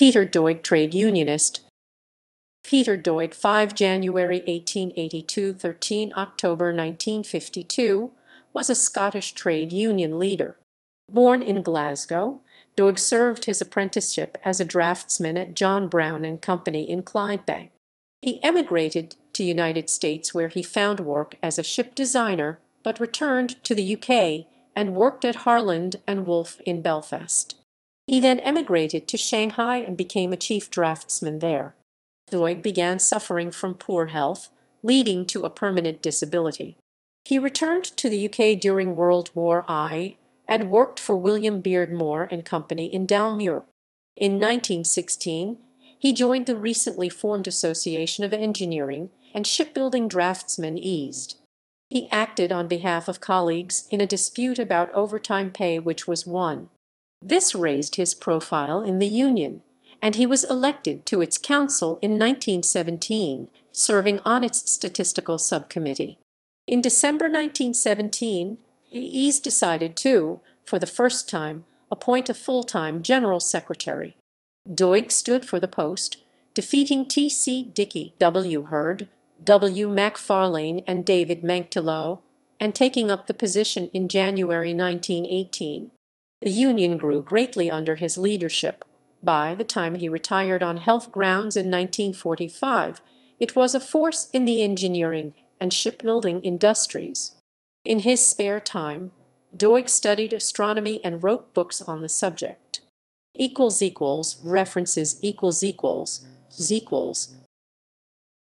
Peter Doig, trade unionist. Peter Doig, 5 January 1882 – 13 October 1952, was a Scottish trade union leader. Born in Glasgow, Doig served his apprenticeship as a draftsman at John Brown and Company in Clydebank. He emigrated to United States where he found work as a ship designer, but returned to the UK and worked at Harland and Wolff in Belfast. He then emigrated to Shanghai and became a chief draftsman there. Doig began suffering from poor health, leading to a permanent disability. He returned to the UK during World War I and worked for William Beardmore and Company in Dalmuir. In 1916, he joined the recently formed Association of Engineering and Shipbuilding Draughtsmen (EASD). He acted on behalf of colleagues in a dispute about overtime pay, which was won. This raised his profile in the union, and he was elected to its council in 1917, serving on its statistical subcommittee. In December 1917, the EASD decided to, for the first time, appoint a full-time general secretary. Doig stood for the post, defeating T. C. Dickie, W. Herd, W. MacFarlane, and David Manktelow, and taking up the position in January 1918. The union grew greatly under his leadership. By the time he retired on health grounds in 1945, it was a force in the engineering and shipbuilding industries. In his spare time, Doig studied astronomy and wrote books on the subject. == References ==